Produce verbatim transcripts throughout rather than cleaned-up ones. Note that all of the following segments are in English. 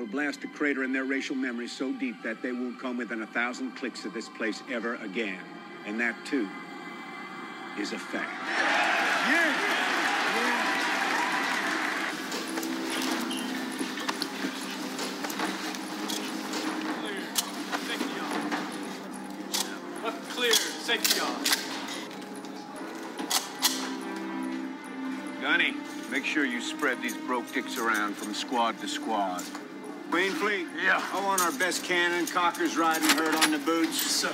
will blast a crater in their racial memory so deep that they won't come within a thousand clicks of this place ever again. And that, too, is a fact. Yeah. Thank y'all. Gunny, make sure you spread these broke dicks around from squad to squad. Wayne Fleet? Yeah. I want our best cannon, Cocker's riding herd on the boots. Sir.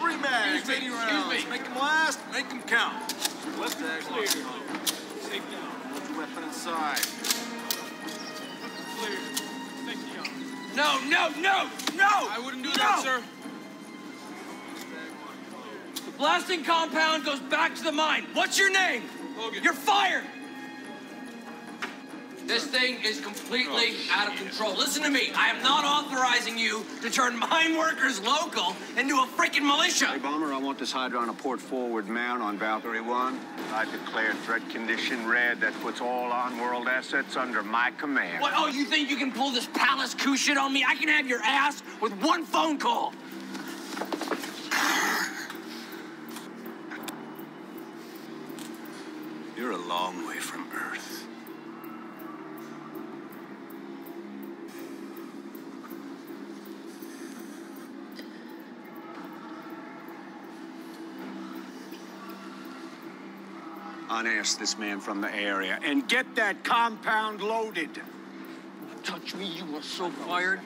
Three mags, eighty rounds. Excuse me. Make them last, make them count. Left tag clear. Take down. Put your weapon inside. Clear. Thank y'all. No, no, no, no! I wouldn't do no. that, sir. Blasting compound goes back to the mine. What's your name? Logan. You're fired. This thing is completely oh, out of control. Listen to me. I am not authorizing you to turn mine workers local into a freaking militia. Hey, Bomber, I want this hydron to port forward mound on Valkyrie one. I declare threat condition red. That puts all on-world assets under my command. What? Oh, you think you can pull this palace coup shit on me? I can have your ass with one phone call. You're a long way from Earth. Unearth this man from the area and get that compound loaded. Touch me, you are so fired.